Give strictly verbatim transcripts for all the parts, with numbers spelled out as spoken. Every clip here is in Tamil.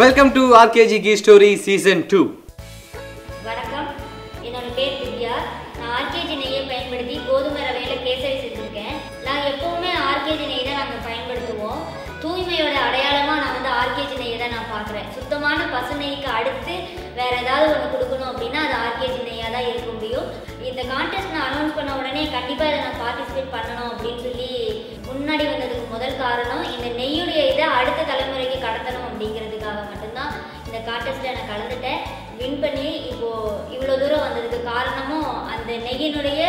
Welcome to R K G Gee Story Season two. வணக்கம். என்னோட பேர் திவ்யா. நான் R K G நெய்யை பயன்படுத்தி கோதுமை ரவையில கேசரி செஞ்சிருக்கேன். நான் எப்பவுமே R K G நெய்யை தான் நாங்க பயன்படுத்துவோம். தூய்மையோட அடையாளமா நான் வந்து R K G நெய்யை தான் நான் பார்க்கறேன். சுத்தமான பசு நெய்க்கு அடுத்து வேற ஏதாவது ஒன்னு கொடுக்கணும் அப்படினா அது R K G நெய்யா தான் இருக்க முடியும். இந்த கான்டெஸ்ட் நான் அனௌன்ஸ் பண்ண உடனே கண்டிப்பா இத நான் பார்ட்டிசிபேட் பண்ணனும் அப்படினு சொல்லி முன்னாடி வந்ததுக்கு முதல் காரணம் இந்த நெய்யோட இத அடுத்த தலைமுறைக்கு கடத்தணும் அப்படிங்கிறதுக்காக மட்டும் தான் இந்த கான்டெஸ்ட்ல நான் கலந்துட்டேன். வின் பண்ணி இப்போ இவ்ளோ தூரம் வந்ததுக்கு காரணமும் அந்த நெய்யினுடைய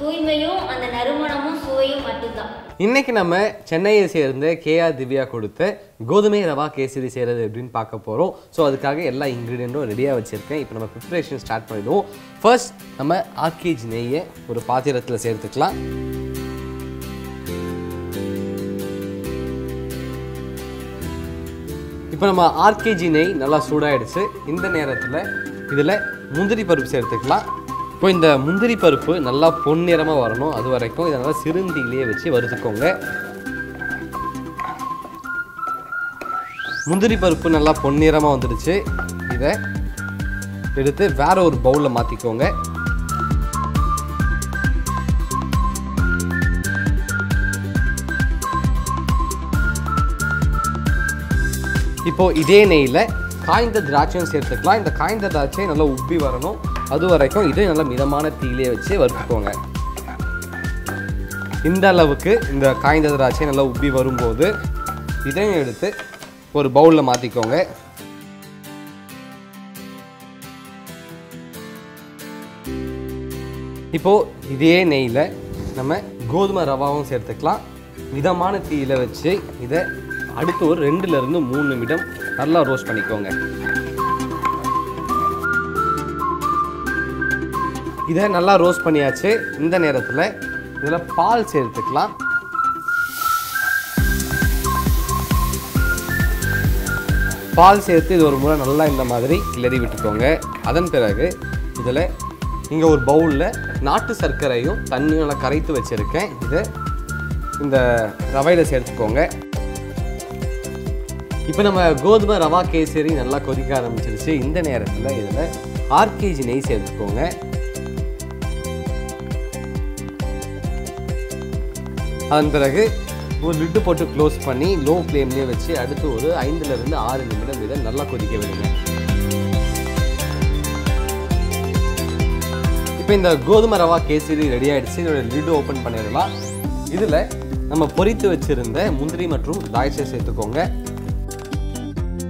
தூய்மையும் அந்த நறுமணமும் சுவையும் மட்டும்தான். இன்னைக்கு நம்ம சென்னையை சேர்ந்த கேஆர் திவ்யா கொடுத்த கோதுமை ரவா கேசரி செய்கிறது எப்படின்னு பார்க்க போகிறோம். ஸோ அதுக்காக எல்லா இன்க்ரீடியண்ட்டும் ரெடியாக வச்சுருக்கேன். இப்போ நம்ம ப்ரிப்ரேஷன் ஸ்டார்ட் பண்ணிடுவோம். ஃபர்ஸ்ட் நம்ம ஆர்கேஜ் நெய்யை ஒரு பாத்திரத்தில் சேர்த்துக்கலாம். இப்போ நம்ம ஆர்கேஜி நெய் நல்லா சூடாகிடுச்சு. இந்த நேரத்தில் இதில் முந்திரி பருப்பு சேர்த்துக்கலாம். இப்போ இந்த முந்திரி பருப்பு நல்லா பொன்னிறமாக வரணும். அது வரைக்கும் இதை நல்லா சிறுந்தியிலேயே வச்சு வறுத்துக்கோங்க. முந்திரி பருப்பு நல்லா பொன்னிறமாக வந்துடுச்சு. இதை எடுத்து வேற ஒரு பவுலில் மாற்றிக்கோங்க. இப்போது இதே நெய்யில் காய்ந்த திராட்சையும் சேர்த்துக்கலாம். இந்த காய்ந்த திராட்சை நல்லா உப்பி வரணும். அது வரைக்கும் இதை நல்லா மிதமான தீயிலே வச்சு வறுத்துக்கோங்க. இந்த அளவுக்கு இந்த காய்ந்த திராட்சை நல்லா உப்பி வரும்போது இதையும் எடுத்து ஒரு பவுலில் மாற்றிக்கோங்க. இப்போது இதே நெய்யில் நம்ம கோதுமை ரவாவும் சேர்த்துக்கலாம். மிதமான தீயில வச்சு இதை அடுத்து ஒரு ரெண்டுலேருந்து மூணு நிமிடம் நல்லா ரோஸ்ட் பண்ணிக்கோங்க. இதை நல்லா ரோஸ்ட் பண்ணியாச்சு. இந்த நேரத்தில் இதில் பால் சேர்த்துக்கலாம். பால் சேர்த்து இது ஒரு முறை நல்லா இந்த மாதிரி கிளறி விட்டுக்கோங்க. அதன் பிறகு இதில் இங்கே ஒரு பவுலில் நாட்டு சர்க்கரையும் தண்ணியோட கரைத்து வச்சுருக்கேன். இதை இந்த ரவையில் சேர்த்துக்கோங்க. இப்போ நம்ம கோதுமை ரவா கேசரி நல்லா கொதிக்க ஆரம்பிச்சிருச்சு. இந்த நேரத்தில் இதில் ஆர்கேஜி நெய் சேர்த்துக்கோங்க. அதன் பிறகு ஒரு லிட்டு போட்டு க்ளோஸ் பண்ணி லோ ஃப்ளேம்லேயே வச்சு அடுத்து ஒரு ஐந்துலேருந்து ஆறு நிமிடம் இதை நல்லா கொதிக்க விடுங்க. இப்போ இந்த கோதுமை ரவா கேசரி ரெடி ஆகிடுச்சு. இதோட லிட்டு ஓப்பன் பண்ணிடலாம். இதில் நம்ம பொரித்து வச்சுருந்த முந்திரி மற்றும் திராட்சை சேர்த்துக்கோங்க.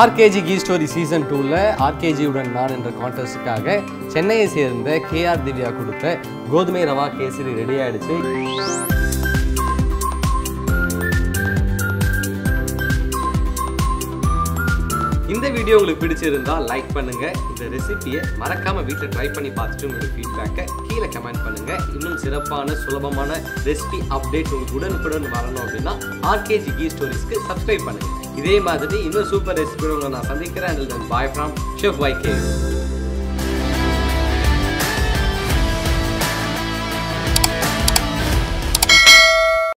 ஆர்கேஜி கீ ஸ்டோரி சீசன் டூவில் ஆர்கேஜியுடன் நான் என்ற கான்டெஸ்ட்டுக்காக சென்னையை சேர்ந்த கேஆர் திவ்யா கொடுத்த கோதுமை ரவா கேசரி ரெடி ஆகிடுச்சு. இந்த வீடியோ உங்களுக்கு பிடிச்சிருந்தால் லைக் பண்ணுங்கள். இந்த ரெசிபியை மறக்காமல் வீட்டில் ட்ரை பண்ணி பார்த்துட்டு உங்களோட ஃபீட்பேக்கை கீழே கமெண்ட் பண்ணுங்கள். இன்னும் சிறப்பான சுலபமான ரெசிபி அப்டேட் உங்களுக்கு உடனுக்குடன் வரணும் அப்படின்னா ஆர்கேஜி கீ ஸ்டோரிஸ்க்கு சப்ஸ்கிரைப் பண்ணுங்கள். இதே மாதிரி இன்னும் சூப்பர் ரெசிபியோட நான் சந்திக்கிறேன். Bye from chef Y K.